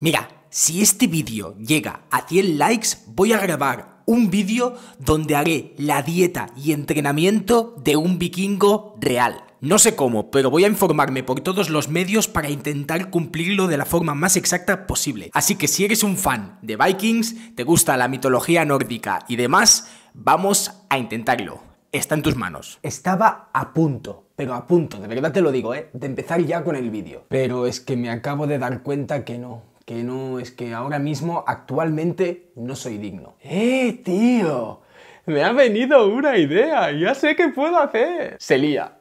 Mira, si este vídeo llega a 100 likes, voy a grabar un vídeo donde haré la dieta y entrenamiento de un vikingo real. No sé cómo, pero voy a informarme por todos los medios para intentar cumplirlo de la forma más exacta posible. Así que si eres un fan de Vikings, te gusta la mitología nórdica y demás, vamos a intentarlo. Está en tus manos. Estaba a punto. Pero a punto, de verdad te lo digo, de empezar ya con el vídeo. Pero es que me acabo de dar cuenta que no, es que ahora mismo, actualmente, no soy digno. Tío, me ha venido una idea, ya sé qué puedo hacer. Se lía.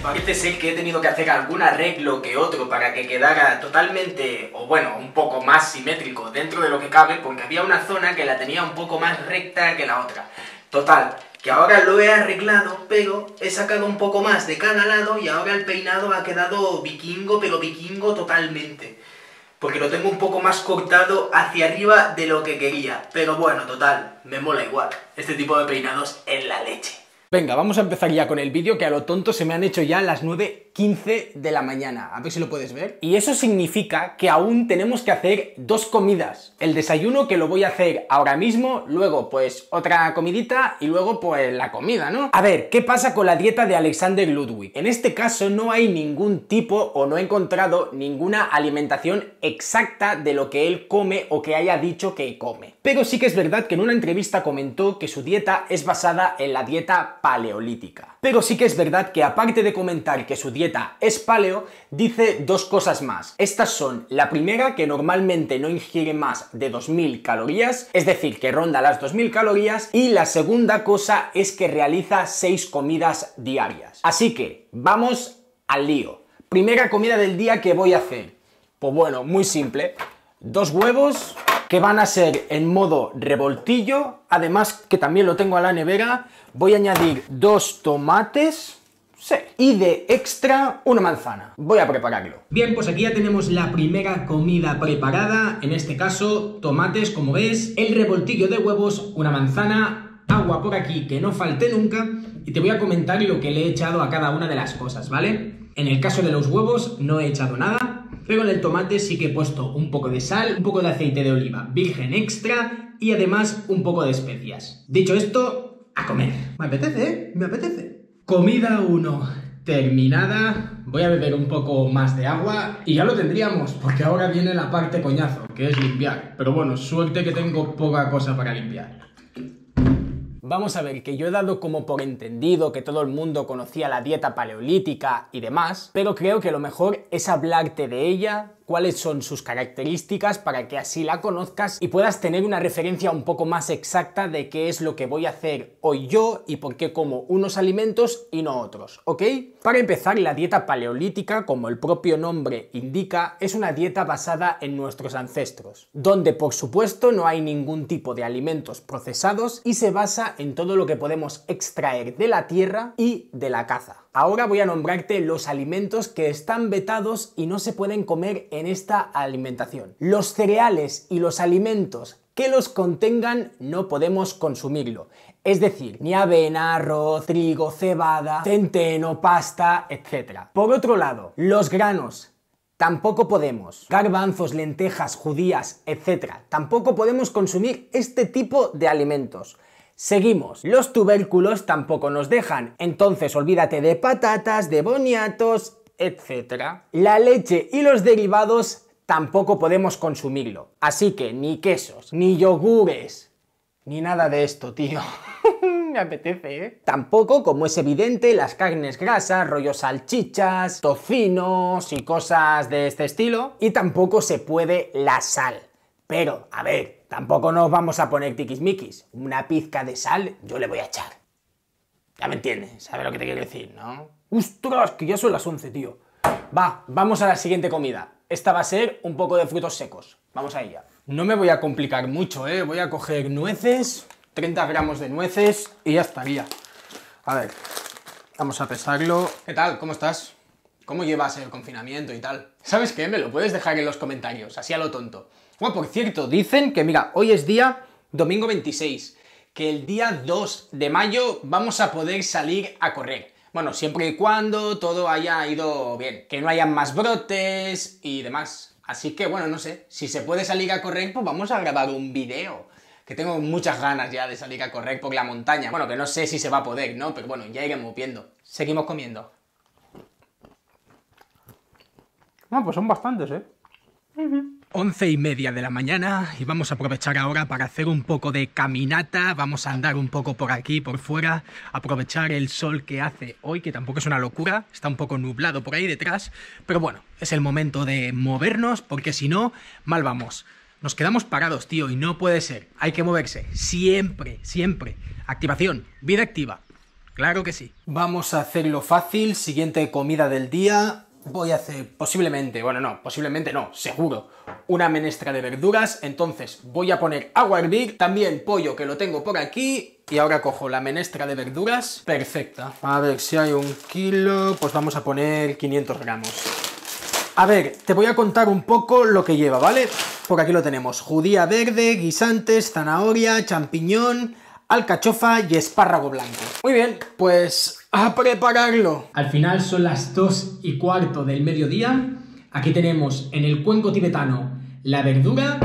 Parece ser que he tenido que hacer algún arreglo que otro para que quedara totalmente, o bueno, un poco más simétrico dentro de lo que cabe, porque había una zona que la tenía un poco más recta que la otra. Total, que ahora lo he arreglado, pero he sacado un poco más de cada lado y ahora el peinado ha quedado vikingo, pero vikingo totalmente. Porque lo tengo un poco más cortado hacia arriba de lo que quería, pero bueno, total, me mola igual. Este tipo de peinados es la leche. Venga, vamos a empezar ya con el vídeo, que a lo tonto se me han hecho ya las 9:15 de la mañana. A ver si lo puedes ver. Y eso significa que aún tenemos que hacer dos comidas. El desayuno, que lo voy a hacer ahora mismo, luego pues otra comidita y luego pues la comida, ¿no? A ver, ¿qué pasa con la dieta de Alexander Ludwig? En este caso no hay ningún tipo, o no he encontrado ninguna alimentación exacta de lo que él come o que haya dicho que come. Pero sí que es verdad que en una entrevista comentó que su dieta es basada en la dieta paleolítica. Pero sí que es verdad que, aparte de comentar que su dieta es paleo, dice dos cosas más. Estas son: la primera, que normalmente no ingiere más de 2000 calorías, es decir, que ronda las 2000 calorías, y la segunda cosa es que realiza 6 comidas diarias. Así que, vamos al lío. Primera comida del día que voy a hacer. Pues bueno, muy simple. 2 huevos, que van a ser en modo revoltillo, además que también lo tengo a la nevera. Voy a añadir 2 tomates, sí, y de extra una manzana. Voy a prepararlo. Bien, pues aquí ya tenemos la primera comida preparada, en este caso tomates, como ves, el revoltillo de huevos, una manzana, agua por aquí que no falte nunca, y te voy a comentar lo que le he echado a cada una de las cosas, ¿vale? En el caso de los huevos no he echado nada, pero en el tomate sí que he puesto un poco de sal, un poco de aceite de oliva virgen extra y además un poco de especias. Dicho esto, a comer. Me apetece, ¿eh? Me apetece. Comida 1 terminada. Voy a beber un poco más de agua y ya lo tendríamos, porque ahora viene la parte coñazo, que es limpiar. Pero bueno, suerte que tengo poca cosa para limpiar. Vamos a ver, que yo he dado como por entendido que todo el mundo conocía la dieta paleolítica y demás, pero creo que lo mejor es hablarte de ella, cuáles son sus características, para que así la conozcas y puedas tener una referencia un poco más exacta de qué es lo que voy a hacer hoy yo y por qué como unos alimentos y no otros, ¿ok? Para empezar, la dieta paleolítica, como el propio nombre indica, es una dieta basada en nuestros ancestros, donde por supuesto no hay ningún tipo de alimentos procesados y se basa en todo lo que podemos extraer de la tierra y de la caza. Ahora voy a nombrarte los alimentos que están vetados y no se pueden comer en esta alimentación. Los cereales y los alimentos que los contengan no podemos consumirlo. Es decir, ni avena, arroz, trigo, cebada, centeno, pasta, etc. Por otro lado, los granos. Tampoco podemos. Garbanzos, lentejas, judías, etc. Tampoco podemos consumir este tipo de alimentos. Seguimos. Los tubérculos tampoco nos dejan. Entonces, olvídate de patatas, de boniatos, etc. La leche y los derivados tampoco podemos consumirlo. Así que ni quesos, ni yogures, ni nada de esto, tío. Me apetece, ¿eh? Tampoco, como es evidente, las carnes grasas, rollo salchichas, tocinos y cosas de este estilo. Y tampoco se puede la sal. Pero, a ver, tampoco nos vamos a poner tiquismiquis. Una pizca de sal yo le voy a echar. Ya me entiendes, sabes lo que te quiero decir, ¿no? ¡Ostras, que ya son las 11, tío! Va, vamos a la siguiente comida. Esta va a ser un poco de frutos secos. Vamos a ella. No me voy a complicar mucho, ¿eh? Voy a coger nueces, 30 gramos de nueces y ya estaría. A ver, vamos a pesarlo. ¿Qué tal? ¿Cómo estás? ¿Cómo llevas el confinamiento y tal? ¿Sabes qué? Me lo puedes dejar en los comentarios, así a lo tonto. Bueno, por cierto, dicen que, mira, hoy es día domingo 26, que el día 2 de mayo vamos a poder salir a correr. Bueno, siempre y cuando todo haya ido bien, que no hayan más brotes y demás. Así que, bueno, no sé, si se puede salir a correr, pues vamos a grabar un video. Que tengo muchas ganas ya de salir a correr por la montaña. Bueno, que no sé si se va a poder, ¿no? Pero bueno, ya iremos viendo. Seguimos comiendo. Ah, pues son bastantes, ¿eh? 11:30 de la mañana y vamos a aprovechar ahora para hacer un poco de caminata. Vamos a andar un poco por aquí, por fuera, aprovechar el sol que hace hoy, que tampoco es una locura, está un poco nublado por ahí detrás, pero bueno, es el momento de movernos porque si no, mal vamos. Nos quedamos parados, tío, y no puede ser. Hay que moverse, siempre, siempre. Activación, vida activa, claro que sí. Vamos a hacerlo fácil, siguiente comida del día. Voy a hacer posiblemente, bueno no, posiblemente no, seguro, una menestra de verduras. Entonces voy a poner agua a hervir, también pollo que lo tengo por aquí, y ahora cojo la menestra de verduras. Perfecta. A ver, si hay 1 kilo, pues vamos a poner 500 gramos. A ver, te voy a contar un poco lo que lleva, ¿vale? Por aquí lo tenemos, judía verde, guisantes, zanahoria, champiñón, alcachofa y espárrago blanco. Muy bien, pues a prepararlo. Al final son las 2:15 del mediodía. Aquí tenemos en el cuenco tibetano la verdura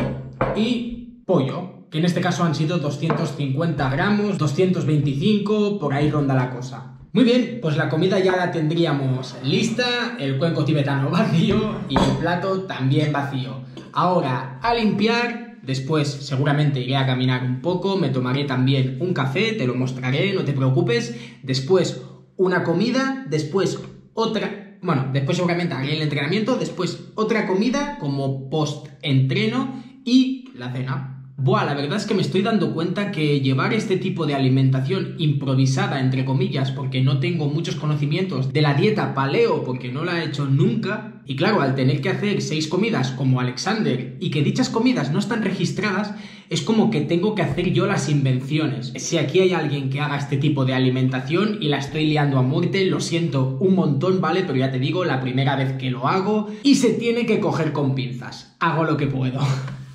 y pollo, que en este caso han sido 250 gramos, 225, por ahí ronda la cosa. Muy bien, pues la comida ya la tendríamos lista, el cuenco tibetano vacío y el plato también vacío. Ahora a limpiar. Después seguramente iré a caminar un poco, me tomaré también un café, te lo mostraré, no te preocupes. Después una comida, después otra... Bueno, después seguramente haré el entrenamiento, después otra comida como post-entreno y la cena. Buah, la verdad es que me estoy dando cuenta que llevar este tipo de alimentación improvisada, entre comillas, porque no tengo muchos conocimientos de la dieta paleo, porque no la he hecho nunca... Y claro, al tener que hacer 6 comidas como Alexander y que dichas comidas no están registradas, es como que tengo que hacer yo las invenciones. Si aquí hay alguien que haga este tipo de alimentación y la estoy liando a muerte, lo siento un montón, ¿vale? Pero ya te digo, la primera vez que lo hago y se tiene que coger con pinzas. Hago lo que puedo.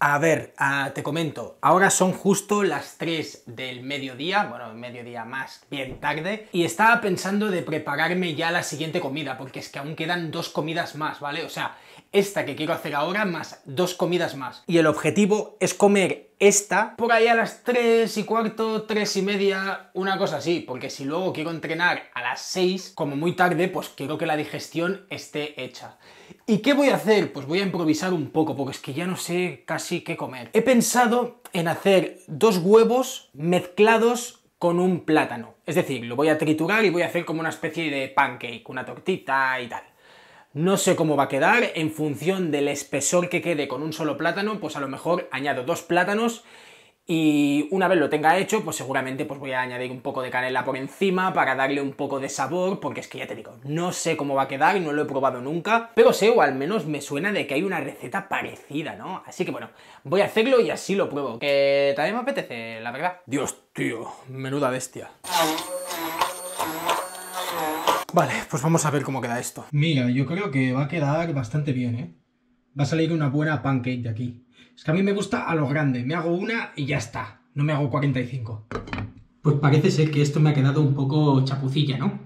A ver, te comento, ahora son justo las 3 del mediodía, bueno, mediodía más bien tarde, y estaba pensando de prepararme ya la siguiente comida, porque es que aún quedan 2 comidas más, ¿vale? O sea, esta que quiero hacer ahora más 2 comidas más. Y el objetivo es comer esta por ahí a las 3:15, 3:30, una cosa así, porque si luego quiero entrenar a las 6, como muy tarde, pues quiero que la digestión esté hecha. ¿Y qué voy a hacer? Pues voy a improvisar un poco, porque es que ya no sé casi qué comer. He pensado en hacer 2 huevos mezclados con un plátano. Es decir, lo voy a triturar y voy a hacer como una especie de pancake, una tortita y tal. No sé cómo va a quedar, en función del espesor que quede con un solo plátano, pues a lo mejor añado 2 plátanos y una vez lo tenga hecho, pues seguramente pues voy a añadir un poco de canela por encima para darle un poco de sabor, porque es que ya te digo, no sé cómo va a quedar, no lo he probado nunca, pero sé, o al menos me suena de que hay una receta parecida, ¿no? Así que bueno, voy a hacerlo y así lo pruebo, que también me apetece, la verdad. Dios, tío, menuda bestia. Vale, pues vamos a ver cómo queda esto. Mira, yo creo que va a quedar bastante bien, ¿eh? Va a salir una buena pancake de aquí. Es que a mí me gusta a lo grande, me hago una y ya está, no me hago 45. Pues parece ser que esto me ha quedado un poco chapucilla, ¿no?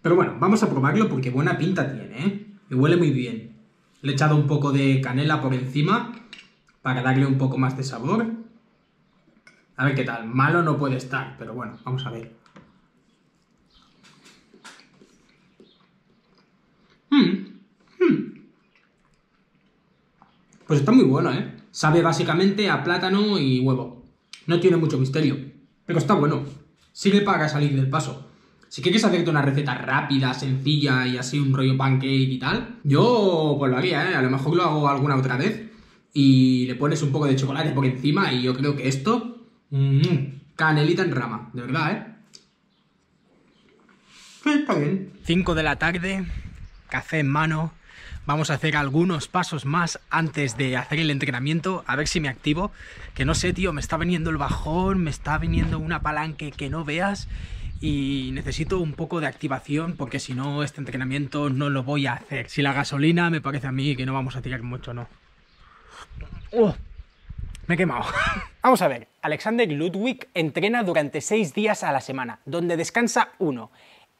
Pero bueno, vamos a probarlo porque buena pinta tiene, ¿eh? Y huele muy bien. Le he echado un poco de canela por encima para darle un poco más de sabor. A ver qué tal, malo no puede estar, pero bueno, vamos a ver. Pues está muy bueno, ¿eh? Sabe básicamente a plátano y huevo. No tiene mucho misterio, pero está bueno. Sirve para salir del paso. Si quieres hacerte una receta rápida, sencilla y así un rollo pancake y tal, yo pues lo haría, ¿eh? A lo mejor lo hago alguna otra vez y le pones un poco de chocolate por encima y yo creo que esto... canelita en rama, de verdad, ¿eh? está bien. 5 de la tarde, café en mano. Vamos a hacer algunos pasos más antes de hacer el entrenamiento. A ver si me activo. Que no sé, tío, me está viniendo el bajón, me está viniendo una palanque que no veas. Y necesito un poco de activación porque si no, este entrenamiento no lo voy a hacer. Si la gasolina, me parece a mí que no vamos a tirar mucho, ¿no? ¡Oh! Me he quemado. Vamos a ver. Alexander Ludwig entrena durante 6 días a la semana, donde descansa 1,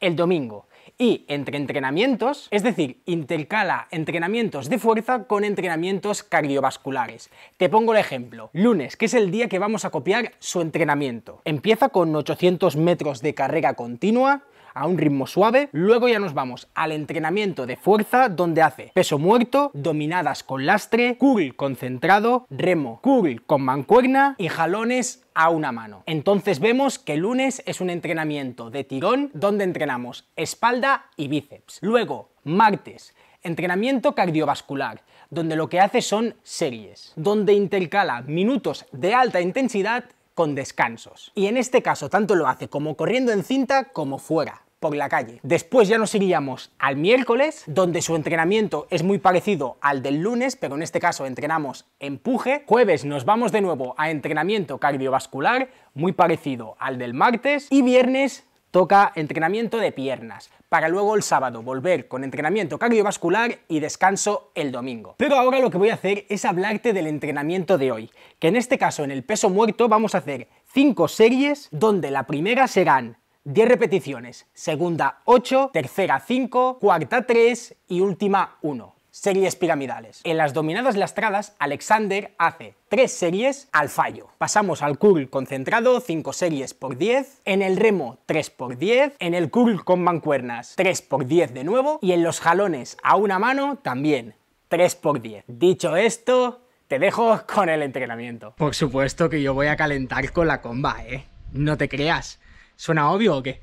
el domingo. Y entre entrenamientos, es decir, intercala entrenamientos de fuerza con entrenamientos cardiovasculares. Te pongo el ejemplo. Lunes, que es el día que vamos a copiar su entrenamiento. Empieza con 800 metros de carrera continua, a un ritmo suave. Luego ya nos vamos al entrenamiento de fuerza, donde hace peso muerto, dominadas con lastre, curl concentrado, remo, curl con mancuerna y jalones a una mano. Entonces vemos que el lunes es un entrenamiento de tirón, donde entrenamos espalda y bíceps. Luego, martes, entrenamiento cardiovascular, donde lo que hace son series, donde intercala minutos de alta intensidad con descansos. Y en este caso tanto lo hace como corriendo en cinta como fuera, por la calle. Después ya nos iríamos al miércoles, donde su entrenamiento es muy parecido al del lunes, pero en este caso entrenamos empuje. Jueves nos vamos de nuevo a entrenamiento cardiovascular, muy parecido al del martes. Y viernes toca entrenamiento de piernas, para luego el sábado volver con entrenamiento cardiovascular y descanso el domingo. Pero ahora lo que voy a hacer es hablarte del entrenamiento de hoy, que en este caso en el peso muerto vamos a hacer 5 series, donde la primera serán 10 repeticiones, segunda 8, tercera 5, cuarta 3 y última 1. Series piramidales. En las dominadas lastradas, Alexander hace 3 series al fallo. Pasamos al curl concentrado, 5 series por 10. En el remo, 3 por 10. En el curl con mancuernas, 3 por 10 de nuevo. Y en los jalones a una mano, también 3 por 10. Dicho esto, te dejo con el entrenamiento. Por supuesto que yo voy a calentar con la comba, ¿eh? No te creas. ¿Suena obvio o qué?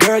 Girl,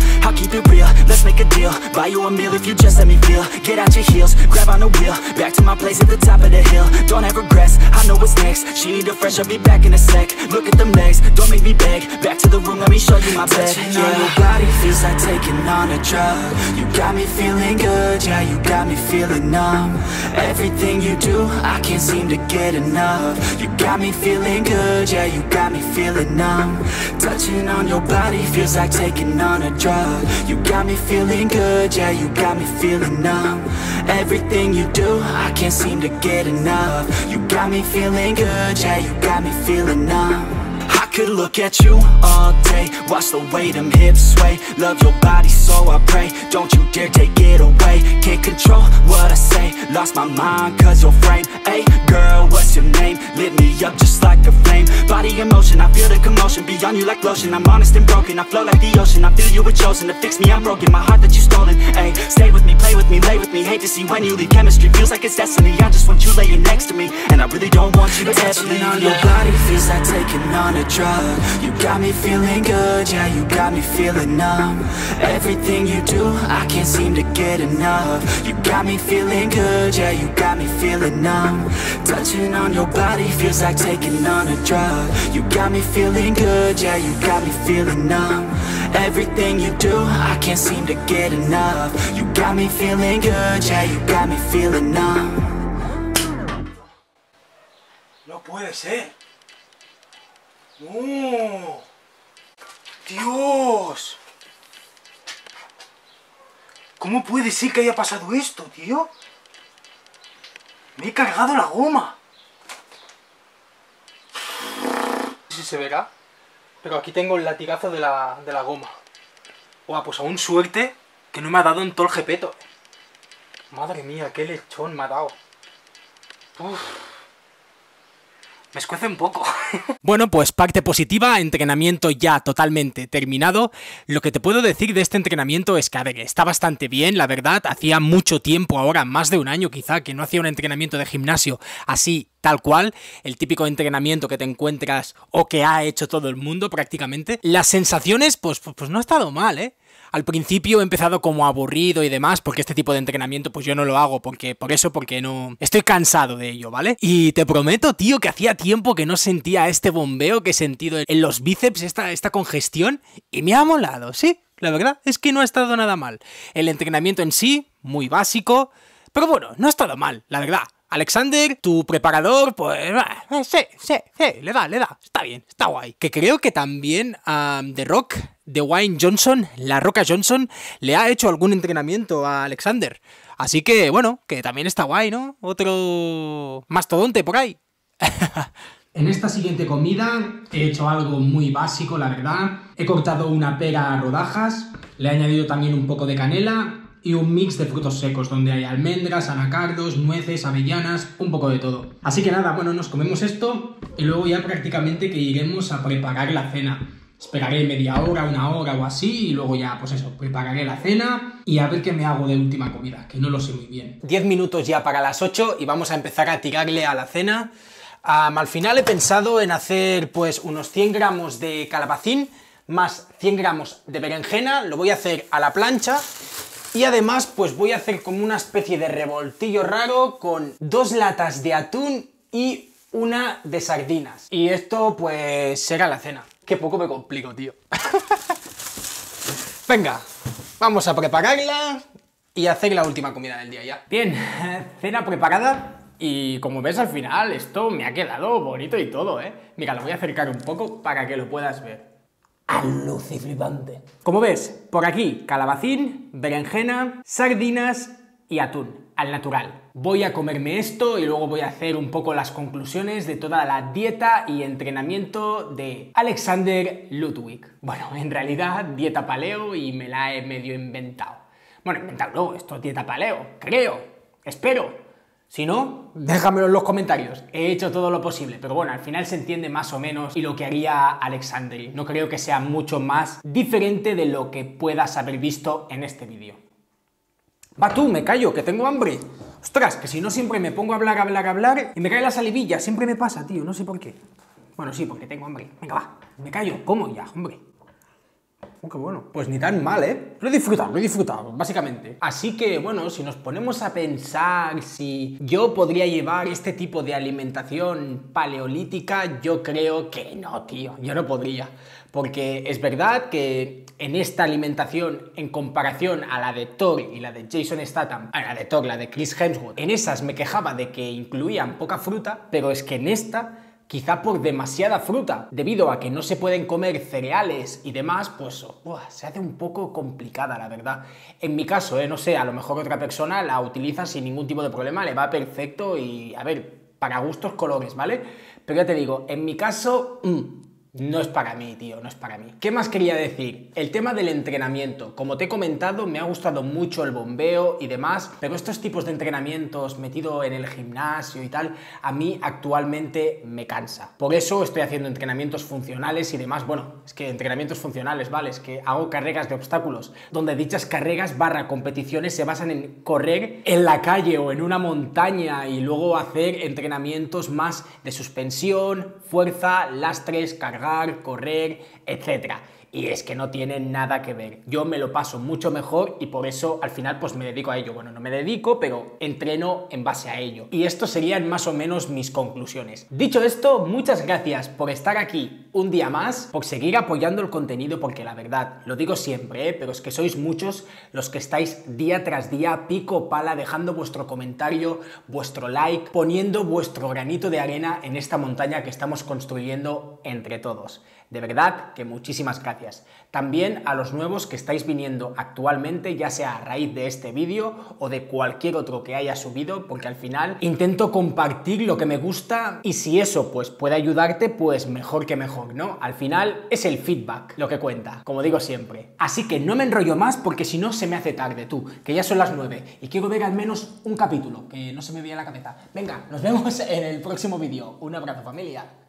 I'll keep it real, let's make a deal. Buy you a meal if you just let me feel. Get out your heels, grab on the wheel. Back to my place at the top of the hill. Don't have regrets, I know what's next. She need a fresh, I'll be back in a sec. Look at them legs, don't make me beg. Back to the room, let me show you my bed. Touching on your body feels like taking on a drug. You got me feeling good, yeah, you got me feeling numb. Everything you do, I can't seem to get enough. You got me feeling good, yeah, you got me feeling numb. Touching on your body feels like taking on a drug. You got me feeling good, yeah, you got me feeling numb. Everything you do, I can't seem to get enough. You got me feeling good, yeah, you got me feeling numb. I could look at you all day, watch the way them hips sway. Love your body so I pray, don't you dare take it away. Can't control what I say, lost my mind cause your frame. Hey girl, what's your name? Lit me up just like a flame. Body in motion, I feel the commotion. Beyond you like lotion, I'm honest and broken. I flow like the ocean, I feel you were chosen. To fix me, I'm broken, my heart that you stolen. Hey, stay with me, play with me, lay with me. Hate to see when you leave, chemistry feels like it's destiny. I just want you laying next to me, and I really don't want you to ever leave. On your body feels like taking on a drug. You got me feeling good, yeah, you got me feeling numb. Everything you do, I can't seem to get enough. You got me feeling good, yeah, you got me feeling numb. Touching on your body feels like taking on a drug. You got me feeling good, yeah, you got me feeling numb. Everything you do, I can't seem to get enough. You got me feeling good, yeah, you got me feeling numb. No puede ser. ¡Oh! ¡Dios! ¿Cómo puede ser que haya pasado esto, tío? ¡Me he cargado la goma! No sé si se verá, pero aquí tengo el latigazo de la goma. ¡Guau! Pues aún suerte que no me ha dado en todo el jepeto. Madre mía, qué lechón me ha dado. Me escuece un poco. Bueno, pues parte positiva, entrenamiento ya totalmente terminado. Lo que te puedo decir de este entrenamiento es que, a ver, está bastante bien, la verdad. Hacía mucho tiempo ahora, más de un año quizá, que no hacía un entrenamiento de gimnasio así, tal cual, el típico entrenamiento que te encuentras o que ha hecho todo el mundo prácticamente. Las sensaciones, pues no ha estado mal, ¿eh? Al principio he empezado como aburrido y demás, porque este tipo de entrenamiento pues yo no lo hago, porque no... Estoy cansado de ello, ¿vale? Y te prometo, tío, que hacía tiempo que no sentía este bombeo que he sentido en los bíceps, esta congestión, y me ha molado, sí, la verdad, es que no ha estado nada mal. El entrenamiento en sí, muy básico, pero bueno, no ha estado mal, la verdad. Alexander, tu preparador, pues... Sí, le da, está bien, está guay. Que creo que también a The Rock... Dwayne Johnson, la Roca Johnson, le ha hecho algún entrenamiento a Alexander. Así que, bueno, que también está guay, ¿no? Otro mastodonte por ahí. En esta siguiente comida he hecho algo muy básico, la verdad. He cortado una pera a rodajas, le he añadido también un poco de canela y un mix de frutos secos, donde hay almendras, anacardos, nueces, avellanas, un poco de todo. Así que nada, bueno, nos comemos esto y luego ya prácticamente que iremos a preparar la cena. Esperaré media hora, una hora o así, y luego ya, pues eso, prepararé la cena y a ver qué me hago de última comida, que no lo sé muy bien. 10 minutos ya para las 8 y vamos a empezar a tirarle a la cena. Al final he pensado en hacer, pues, unos 100 gramos de calabacín más 100 gramos de berenjena. Lo voy a hacer a la plancha y además, pues, voy a hacer como una especie de revoltillo raro con 2 latas de atún y 1 de sardinas. Y esto, pues, será la cena. Qué poco me complico, tío. Venga, vamos a prepararla y hacer la última comida del día ya. Bien, cena preparada y como ves al final esto me ha quedado bonito y todo, ¿eh? Mira, lo voy a acercar un poco para que lo puedas ver. Aluciflipante. Como ves, por aquí calabacín, berenjena, sardinas y atún, al natural. Voy a comerme esto y luego voy a hacer un poco las conclusiones de toda la dieta y entrenamiento de Alexander Ludwig. Bueno, en realidad dieta paleo y me la he medio inventado. Bueno, inventado no, esto es dieta paleo, creo, espero. Si no, déjamelo en los comentarios. He hecho todo lo posible, pero bueno, al final se entiende más o menos y lo que haría Alexander. No creo que sea mucho más diferente de lo que puedas haber visto en este vídeo. Va tú, me callo, que tengo hambre. Ostras, que si no siempre me pongo a hablar y me cae la salivilla. Siempre me pasa, tío, no sé por qué. Bueno, sí, porque tengo hambre. Venga, va, me callo, como ya, hombre. Oh, qué bueno. Pues ni tan mal, ¿eh? Lo he disfrutado, básicamente. Así que, bueno, si nos ponemos a pensar si yo podría llevar este tipo de alimentación paleolítica, yo creo que no, tío, yo no podría. Porque es verdad que en esta alimentación, en comparación a la de Thor y la de Jason Statham, a la de Thor, la de Chris Hemsworth, en esas me quejaba de que incluían poca fruta, pero es que en esta, quizá por demasiada fruta, debido a que no se pueden comer cereales y demás, pues se hace un poco complicada, la verdad. En mi caso, no sé, a lo mejor otra persona la utiliza sin ningún tipo de problema, le va perfecto y, a ver, para gustos colores, ¿vale? Pero ya te digo, en mi caso... No es para mí, tío, no es para mí. ¿Qué más quería decir? El tema del entrenamiento. Como te he comentado, me ha gustado mucho el bombeo y demás, pero estos tipos de entrenamientos metido en el gimnasio y tal, a mí actualmente me cansa. Por eso estoy haciendo entrenamientos funcionales y demás. Bueno, es que entrenamientos funcionales, ¿vale? Es que hago carreras de obstáculos, donde dichas carreras / competiciones se basan en correr en la calle o en una montaña y luego hacer entrenamientos más de suspensión, fuerza, lastres, cargas, correr, etcétera. Y es que no tienen nada que ver. Yo me lo paso mucho mejor y por eso al final pues me dedico a ello. Bueno, no me dedico, pero entreno en base a ello. Y esto serían más o menos mis conclusiones. Dicho esto, muchas gracias por estar aquí un día más, por seguir apoyando el contenido, porque la verdad, lo digo siempre, pero es que sois muchos los que estáis día tras día, pico pala, dejando vuestro comentario, vuestro like, poniendo vuestro granito de arena en esta montaña que estamos construyendo entre todos. De verdad que muchísimas gracias. También a los nuevos que estáis viniendo actualmente, ya sea a raíz de este vídeo o de cualquier otro que haya subido, porque al final intento compartir lo que me gusta y si eso pues puede ayudarte, pues mejor que mejor, ¿no? Al final es el feedback lo que cuenta, como digo siempre. Así que no me enrollo más porque si no se me hace tarde, tú, que ya son las 9 y quiero ver al menos un capítulo, que no se me veía la cabeza. Venga, nos vemos en el próximo vídeo. Un abrazo, familia.